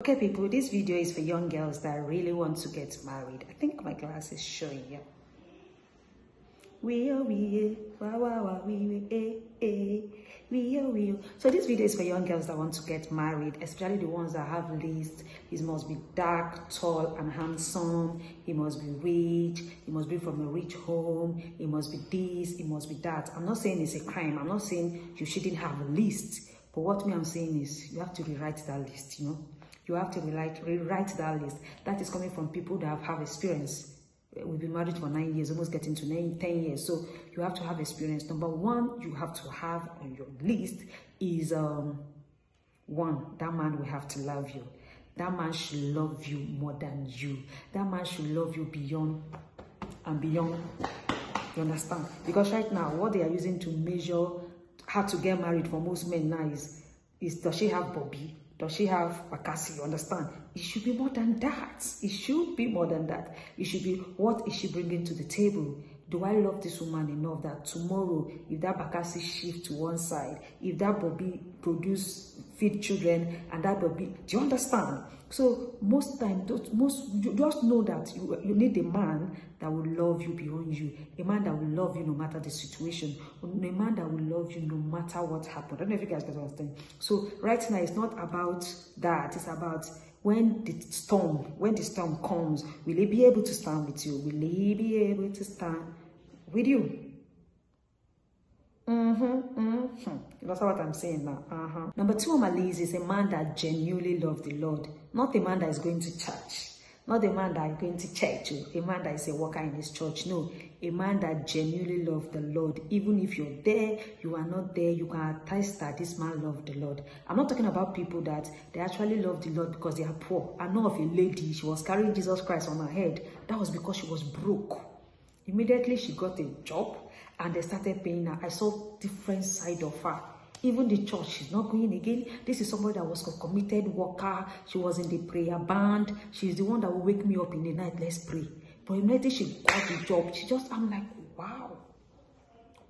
Okay people, this video is for young girls that really want to get married. I think my glass is showing you. So this video is for young girls that want to get married, especially the ones that have lists. He must be dark, tall and handsome. He must be rich. He must be from a rich home. He must be this. He must be that. I'm not saying it's a crime. I'm not saying you shouldn't have a list. But what I'm saying is you have to rewrite that list, you know. You have to rewrite that list. That is coming from people that have experience. We've been married for 9 years, almost getting to 10 years. So you have to have experience. Number one, you have to have on your list is one, that man will have to love you. That man should love you more than you. That man should love you beyond and beyond. You understand? Because right now, what they are using to measure how to get married for most men now is does she have Bobby? Does she have Bakasi? You understand? It should be more than that. It should be more than that. It should be, what is she bringing to the table? Do I love this woman enough that tomorrow, if that Bakasi shift to one side, if that Bobby feed children, and that Bobby, do you understand? So most time, you just know that you need a man that will love you beyond you, a man that will love you no matter the situation, a man that will love you no matter what happened. I don't know if you guys get what I'm saying. So right now, it's not about that. It's about, when the storm comes, will he be able to stand with you? Will he be able to stand with you? That's what I'm saying now. Number two on my list is a man that genuinely loves the Lord. Not a man that is going to church. Not a man that is going to church. A man that is a worker in his church. No. A man that genuinely loves the Lord. Even if you're there, you are not there, you can attest that this man loved the Lord. I'm not talking about people that they actually love the Lord because they are poor. I know of a lady, she was carrying Jesus Christ on her head. That was because she was broke. Immediately she got a job and they started paying her. I saw different side of her. Even the church, she's not going again. This is somebody that was a committed worker. She was in the prayer band. She's the one that will wake me up in the night. Let's pray. But immediately she got the job. I'm like, wow.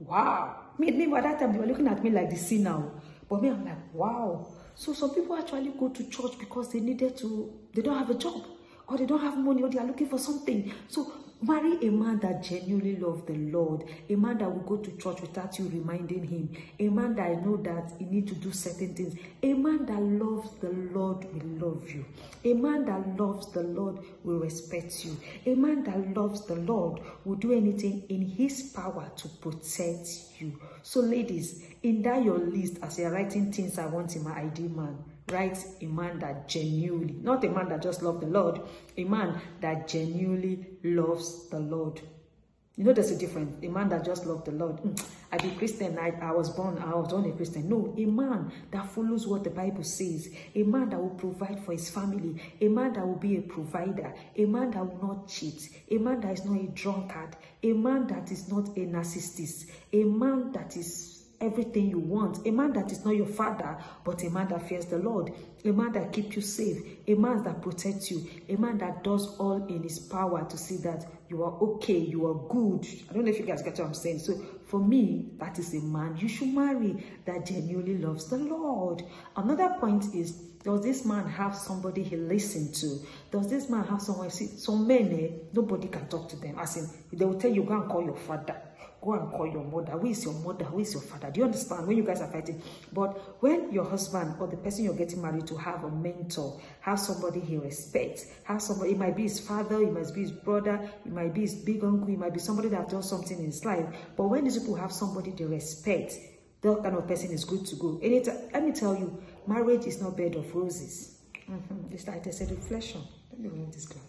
Wow. Meanwhile, that time they were looking at me like the sinner. But me, I'm like, wow. So some people actually go to church because they needed to, they don't have a job, or they don't have money, or they are looking for something. So marry a man that genuinely loves the Lord, a man that will go to church without you reminding him, a man that I know that he needs to do certain things, a man that loves the Lord will love you, a man that loves the Lord will respect you, a man that loves the Lord will do anything in his power to protect you. So ladies, in that your list, as you're writing things I want in my ideal man, write a man that genuinely, not a man that just loves the Lord, a man that genuinely loves the Lord. You know, there's a difference. A man that just loves the Lord. I be Christian. I was born a Christian. No, a man that follows what the Bible says. A man that will provide for his family. A man that will be a provider. A man that will not cheat. A man that is not a drunkard. A man that is not a narcissist. A man that is everything you want. A man that is not your father, but a man that fears the Lord. A man that keeps you safe. A man that protects you. A man that does all in his power to see that you are okay, you are good. I don't know if you guys get what I'm saying. So for me, that is a man you should marry that genuinely loves the Lord. Another point is, does this man have somebody he listens to? Does this man have someone? See, some men, nobody can talk to them. As in, they will tell you, go and call your father. Go and call your mother. Who is your mother? Who is your father? Do you understand? When you guys are fighting. But when your husband or the person you're getting married to have a mentor, have somebody he respects, have somebody, it might be his father, it might be his brother, it might be his big uncle, it might be somebody that has done something in his life. But when these people have somebody they respect, that kind of person is good to go. And let me tell you, marriage is not a bed of roses. It's like I said, reflection. Let me remove this glass.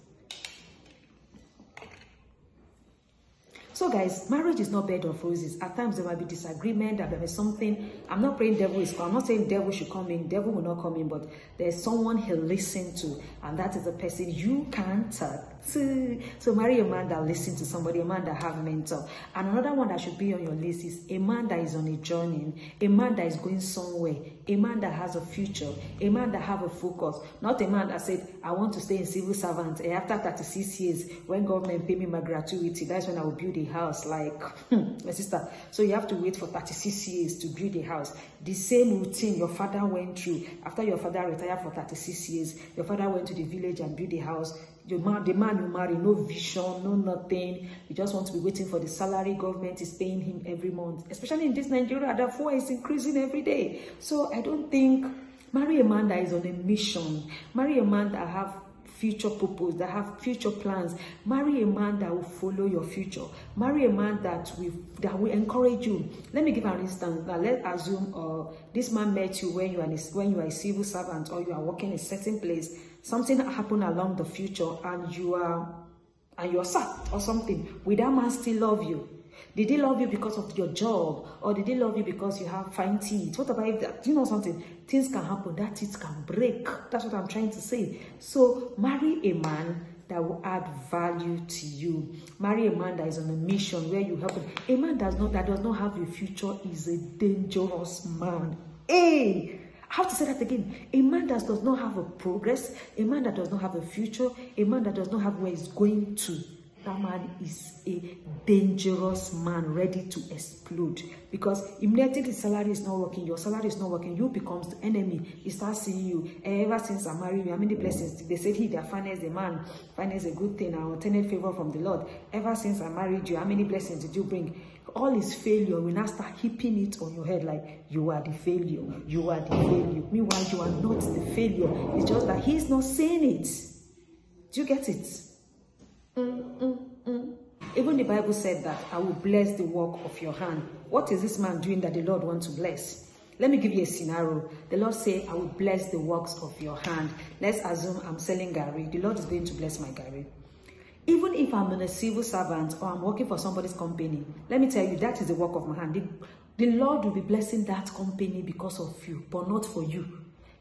So guys, marriage is not bed of roses. At times there might be disagreement, there might be something. I'm not praying devil is, I'm not saying devil should come in, devil will not come in, but there's someone he'll listen to, and that is the person you can talk to. So marry a man that listens to somebody, a man that have a mentor. And another one that should be on your list is a man that is on a journey, a man that is going somewhere, a man that has a future, a man that have a focus, not a man that said, I want to stay in civil servant, and after 36 years, when government pay me my gratuity, that's when I will build a house, like, my sister. So you have to wait for 36 years to build a house. The same routine your father went through. After your father retired for 36 years, your father went to the village and built a house. The man you marry, no vision, no nothing. You just want to be waiting for the salary government is paying him every month. Especially in this Nigeria, therefore it's increasing every day. So I don't think, marry a man that is on a mission. Marry a man that have future purpose, that have future plans. Marry a man that will follow your future. Marry a man that will encourage you. Let me give an instance. Now let's assume this man met you when you are a civil servant or you are working in a certain place. Something happened along the future and you are sacked or something. Will that man still love you? Did he love you because of your job, or did he love you because you have fine teeth? What about if that? You know something? Things can happen. That teeth can break. That's what I'm trying to say. So marry a man that will add value to you. Marry a man that is on a mission where you help him. A man that does not have a future is a dangerous man. Hey. I have to say that again. A man that does not have a progress, a man that does not have a future, a man that does not have where he's going to, that man is a dangerous man ready to explode. Because immediately the salary is not working, your salary is not working, you becomes the enemy. He starts seeing you. Ever since I married you, how many blessings? They said, he that finance the man, finance a good thing, and obtained favor from the Lord. Ever since I married you, how many blessings did you bring? All his failure will now start heaping it on your head like, you are the failure, you are the failure. Meanwhile, you are not the failure. It's just that he's not saying it. Do you get it? Even the Bible said that I will bless the work of your hand. What is this man doing that the Lord wants to bless? Let me give you a scenario. The Lord say, I will bless the works of your hand. Let's assume I'm selling garri. The Lord is going to bless my garri. Even if I'm in a civil servant or I'm working for somebody's company, let me tell you, that is the work of my hand. The Lord will be blessing that company because of you, but not for you.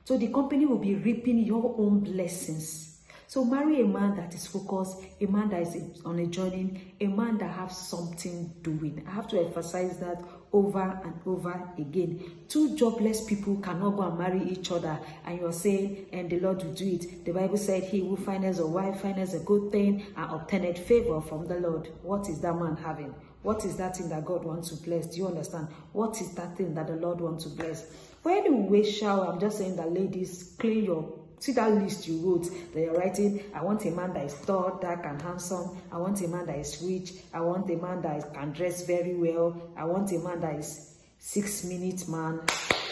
So the company will be reaping your own blessings. So marry a man that is focused, a man that is on a journey, a man that has something doing. I have to emphasize that over and over again. Two jobless people cannot go and marry each other, and you're saying, and the Lord will do it. The Bible said he will find us a wife, find us a good thing, and obtained favor from the Lord. What is that man having? What is that thing that God wants to bless? Do you understand? What is that thing that the Lord wants to bless? For any way, shall I'm just saying that, ladies, clean your. See that list you wrote that you're writing. I want a man that is tall, dark, and handsome. I want a man that is rich. I want a man that can dress very well. I want a man that is 6-minute man.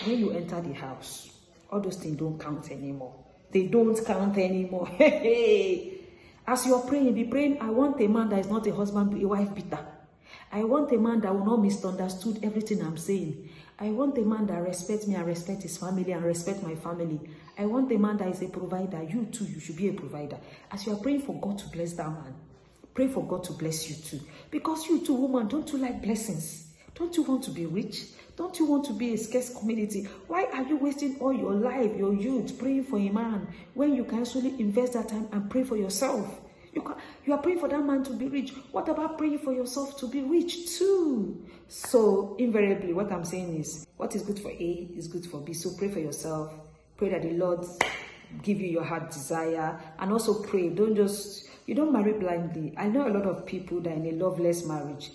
When you enter the house, all those things don't count anymore. They don't count anymore. As you're praying, be praying, I want a man that is not a husband, a wife beater. I want a man that will not misunderstood everything I'm saying. I want a man that respects me and respects his family and respects my family. I want a man that is a provider. You too, you should be a provider. As you are praying for God to bless that man, pray for God to bless you too. Because you too, woman, don't you like blessings? Don't you want to be rich? Don't you want to be a scarce community? Why are you wasting all your life, your youth, praying for a man when you can solely invest that time and pray for yourself? You are praying for that man to be rich. What about praying for yourself to be rich too? So invariably, what I'm saying is, what is good for A is good for B. So pray for yourself. Pray that the Lord give you your heart desire, and also pray. Don't marry blindly. I know a lot of people that are in a loveless marriage.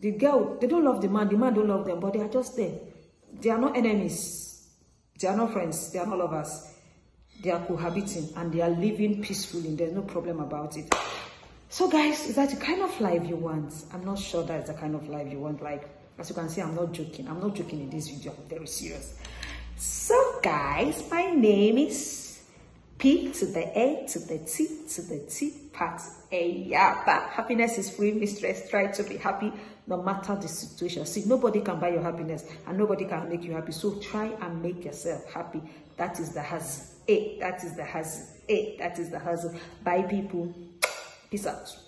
The girl, they don't love the man don't love them, but they are just there. They are not enemies. They are not friends. They are not lovers. They are cohabiting and they are living peacefully. There's no problem about it. So guys, is that the kind of life you want? I'm not sure that's the kind of life you want. Like, as you can see, I'm not joking. I'm not joking in this video. I'm very serious. So guys, my name is P to the A to the T, Patt Eyaba. Happiness is free, mistress. Try to be happy no matter the situation. See, nobody can buy your happiness and nobody can make you happy. So try and make yourself happy. That is the hustle. That is the hustle. That is the hustle. Bye, people. Peace out.